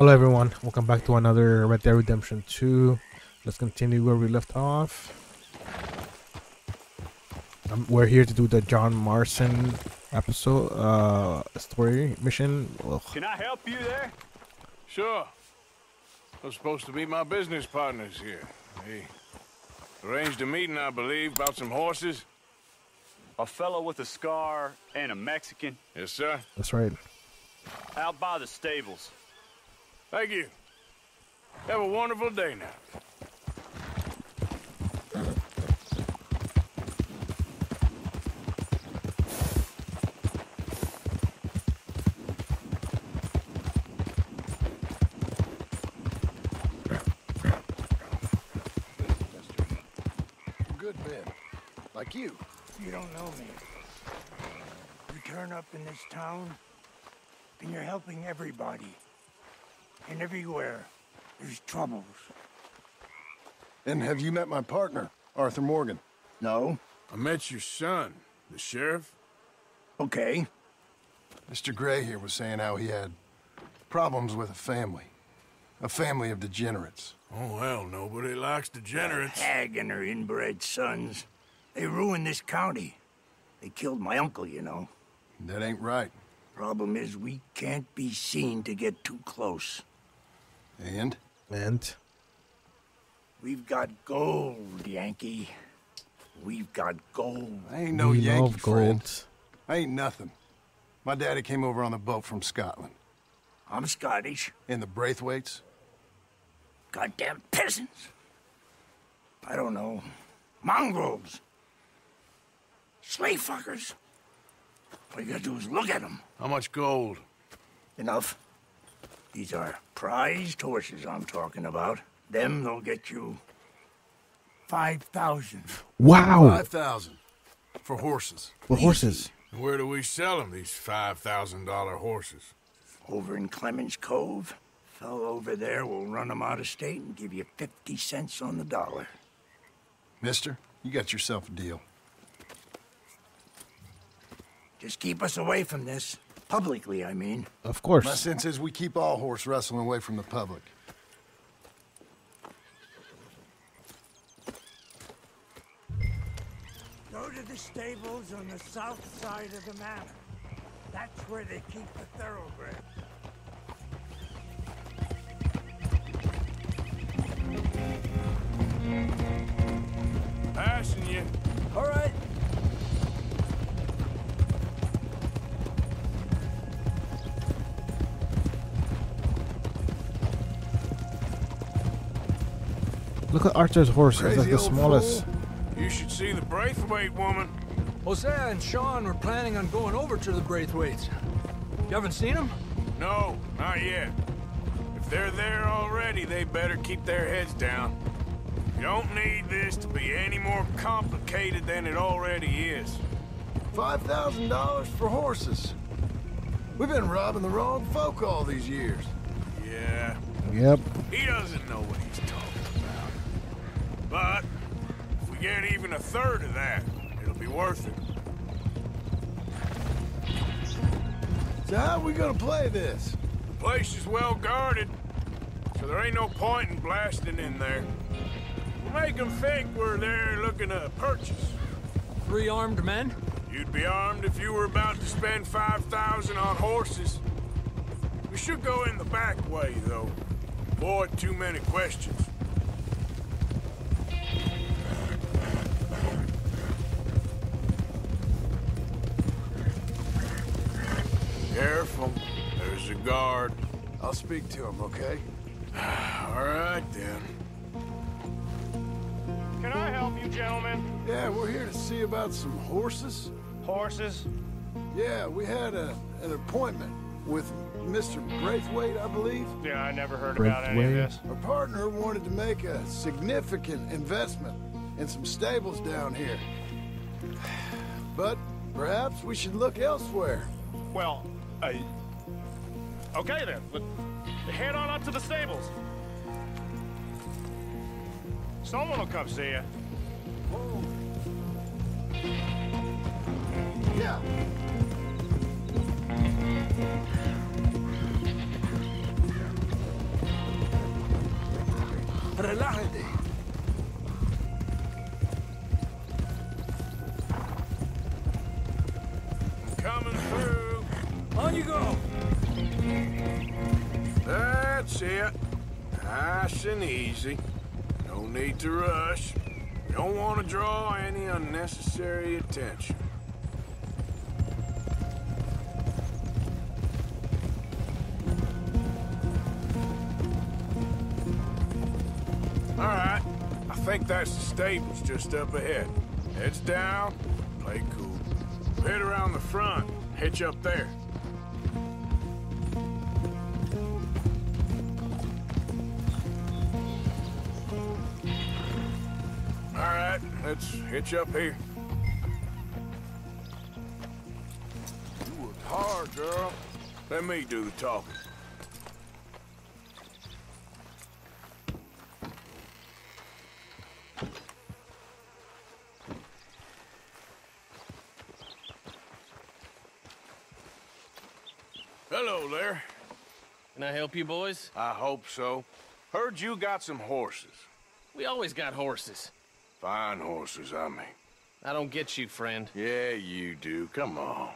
Hello everyone, welcome back to another Red Dead Redemption 2. Let's continue where we left off. We're here to do the John Marston episode, story mission. Ugh. Can I help you there? Sure. They're supposed to be my business partners here. They arranged a meeting, I believe, about some horses. A fellow with a scar and a Mexican. Yes, sir. That's right. Out by the stables. Thank you. Have a wonderful day now. Good bit. Like you. You don't know me. You turn up in this town, and you're helping everybody. And everywhere, there's troubles. And have you met my partner, Arthur Morgan? No. I met your son, the sheriff. Okay. Mr. Gray here was saying how he had problems with a family of degenerates. Oh, well, nobody likes degenerates. Hag and her inbred sons. They ruined this county. They killed my uncle, you know. That ain't right. Problem is, we can't be seen to get too close. And? And? We've got gold, Yankee. We've got gold. I ain't no Yankee friend. I ain't nothing. My daddy came over on the boat from Scotland. I'm Scottish. And the Braithwaites? Goddamn peasants. I don't know. Mongrels. Slave fuckers. All you gotta do is look at them. How much gold? Enough. These are prized horses I'm talking about. Them, they'll get you 5,000. Wow. 5,000 for horses. For horses. And where do we sell them, these $5,000 horses? Over in Clemens Cove. Fellow over there will run them out of state and give you 50 cents on the dollar. Mister, you got yourself a deal. Just keep us away from this. Publicly, I mean. Of course. My sense is we keep all horse wrestling away from the public. Go to the stables on the south side of the manor. That's where they keep the thoroughbreds. Passing you. All right. Look at Archer's horse. It's like the smallest. Fool. You should see the Braithwaite woman. Hosea and Sean were planning on going over to the Braithwaites. You haven't seen them? No, not yet. If they're there already, they better keep their heads down. You don't need this to be any more complicated than it already is. $5,000 for horses. We've been robbing the wrong folk all these years. Yeah. Yep. He doesn't know what he's talking about. But if we get even a third of that, it'll be worth it. So how are we gonna play this? The place is well guarded, so there ain't no point in blasting in there. We'll make them think we're there looking to purchase. 3 armed men? You'd be armed if you were about to spend 5,000 on horses. We should go in the back way, though. Avoid too many questions. Careful. There's a guard. I'll speak to him, okay? All right, then. Can I help you, gentlemen? Yeah, we're here to see about some horses. Horses? Yeah, we had an appointment with Mr. Braithwaite, I believe. Yeah, I never heard about any of this. Our partner wanted to make a significant investment in some stables down here. But perhaps we should look elsewhere. Well... okay then, let's head on up to the stables. Someone will come see you. Whoa. Yeah. Relájate. I'm coming through. On you go. That's it. Nice and easy. No need to rush. You don't want to draw any unnecessary attention. Alright, I think that's the stables just up ahead. Heads down, play cool. Head around the front, hitch up there. Alright, let's hitch up here. You worked hard, girl. Let me do the talking. Hello there. Can I help you boys? I hope so. Heard you got some horses. We always got horses. Fine horses, I mean. I don't get you, friend. Yeah, you do. Come on.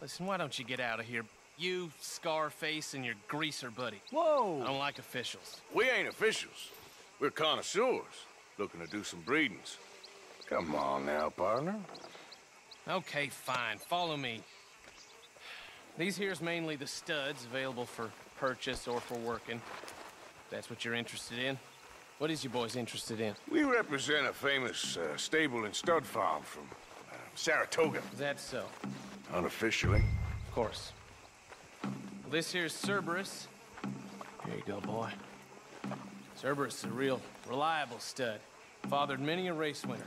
Listen, why don't you get out of here? You, Scarface, and your greaser buddy. Whoa! I don't like officials. We ain't officials. We're connoisseurs, looking to do some breedings. Come on now, partner. Okay, fine. Follow me. These here's mainly the studs, available for purchase or for working. That's what you're interested in. What is you boys interested in? We represent a famous stable and stud farm from Saratoga. Is that so? Unofficially. Of course. Well, this here's Cerberus. Here you go, boy. Cerberus is a real reliable stud. Fathered many a race winner.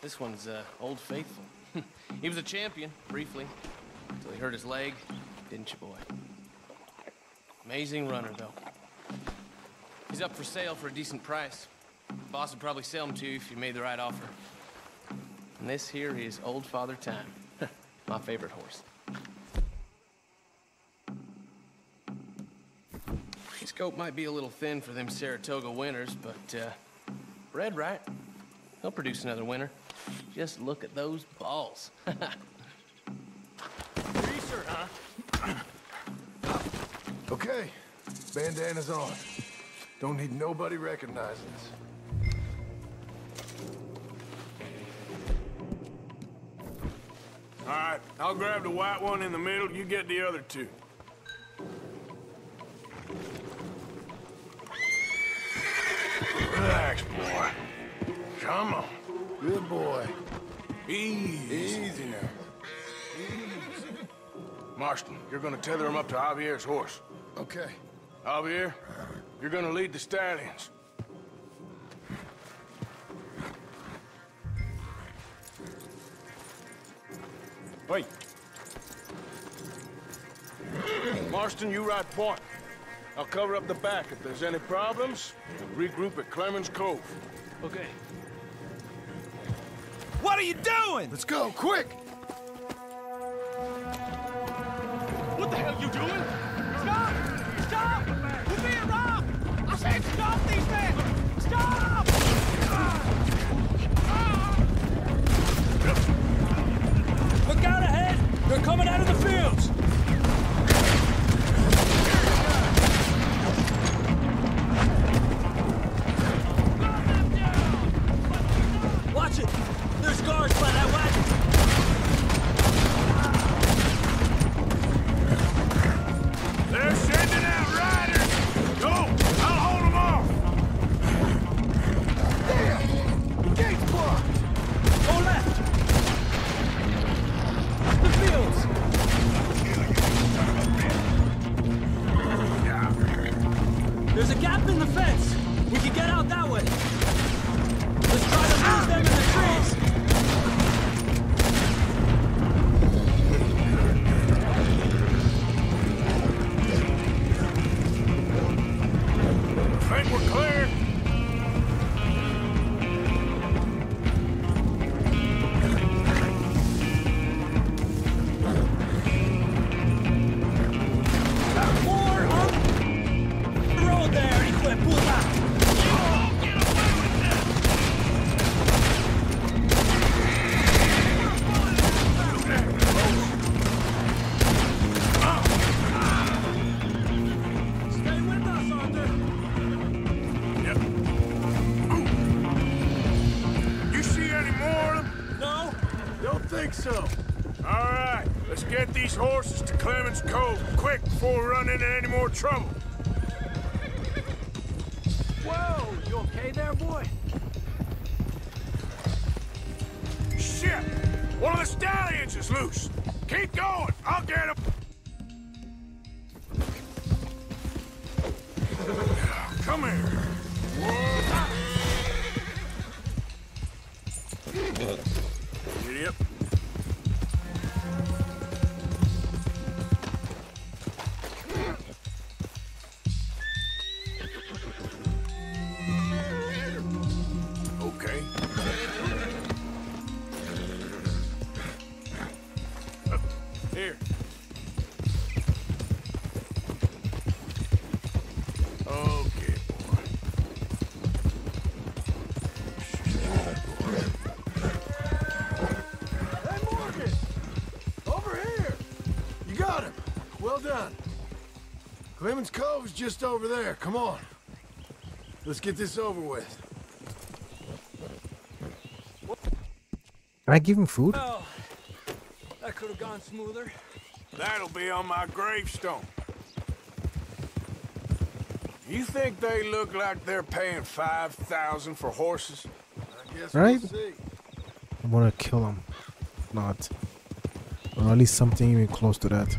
This one's Old Faithful. He was a champion, briefly. Until he hurt his leg, didn't you, boy? Amazing runner, though. He's up for sale for a decent price. The boss would probably sell him to you if you made the right offer. And this here is Old Father Time. My favorite horse. His coat might be a little thin for them Saratoga winters, but, bred right. He'll produce another winter. Just look at those balls. Okay, bandana's on. Don't need nobody recognizing us. All right, I'll grab the white one in the middle. You get the other two. Relax, boy. Come on. Good boy. Easy. Easy now. Marston, you're gonna tether him up to Javier's horse. Okay. Javier, you're gonna lead the stallions. Wait. Marston, you ride point. I'll cover up the back. If there's any problems, we'll regroup at Clemens Cove. Okay. What are you doing? Let's go, quick! What the hell are you doing? Stop! Stop! You're being robbed! I said stop these men! Stop! Look out ahead! They're coming out of the fields! Watch it! There's guards by that wagon! Puta! think so. All right, let's get these horses to Clemens Cove quick before we run into any more trouble. Whoa, you okay there, boy? Shit! One of the stallions is loose. Keep going, I'll get him. Come here. Whoa. Yep. Okay. Here. Clemens Cove's just over there. Come on. Let's get this over with. Can I give him food? Oh, that could have gone smoother. That'll be on my gravestone. You think they look like they're paying $5,000 for horses? I guess right? We'll see. I want to kill them. Not. Or at least something even close to that.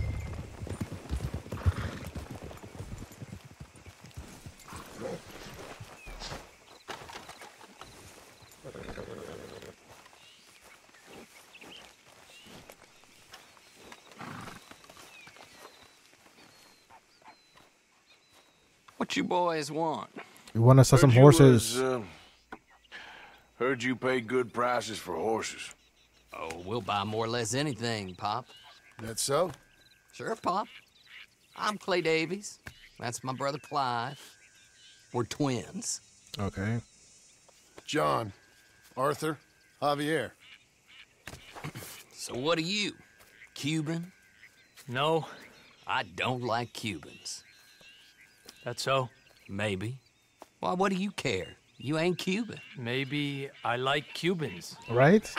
What you boys want? We want to sell some horses. Heard you pay good prices for horses. Oh, we'll buy more or less anything, Pop. That's so? Sure, Pop. I'm Clay Davies. That's my brother Clive. We're twins. Okay. John, Arthur, Javier. So what are you? Cuban? No, I don't like Cubans. That so? Maybe. Why, what do you care? You ain't Cuban. Maybe I like Cubans. Right?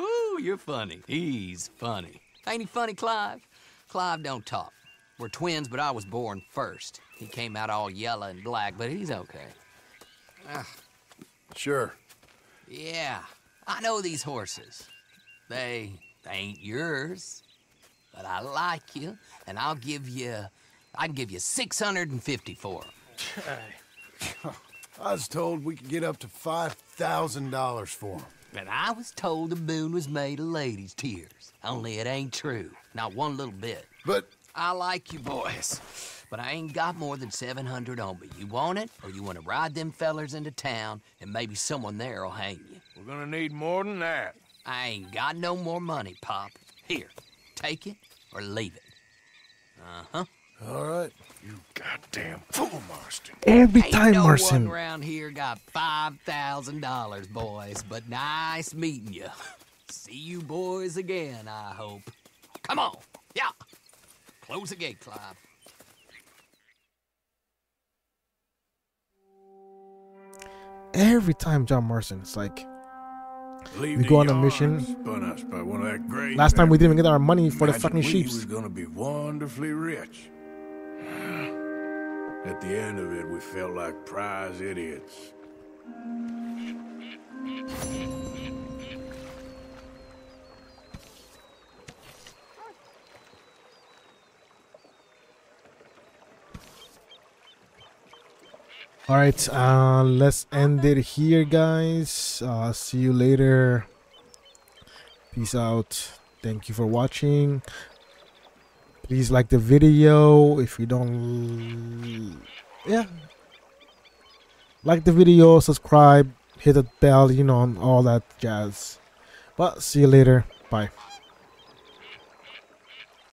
Ooh, you're funny. He's funny. Ain't he funny, Clive? Clive don't talk. We're twins, but I was born first. He came out all yellow and black, but he's okay. Sure. Yeah, I know these horses. They ain't yours, but I like you, and I'll give you... I can give you 650 for them. I was told we could get up to $5,000 for them. And I was told the moon was made of ladies' tears. Only it ain't true. Not one little bit. But... I like you boys. But I ain't got more than 700 on me. You want it, or you want to ride them fellers into town, and maybe someone there will hang you. We're gonna need more than that. I ain't got no more money, Pop. Here, take it or leave it. Uh-huh. All right, you goddamn fool, Marston. Every time, Marston. Ain't no one around here got $5,000, boys, but nice meeting you. See you boys again, I hope. Come on, yeah. Close the gate, Clive. Every time, John Marston, it's like we go on a mission. Last time we didn't even get our money for the fucking sheeps. Was gonna be wonderfully rich. At the end of it, we felt like prize idiots. All right, let's end it here, guys. See you later. Peace out. Thank you for watching. Please like the video. If you don't, yeah, like the video, subscribe, hit the bell, you know, and all that jazz. But see you later. Bye.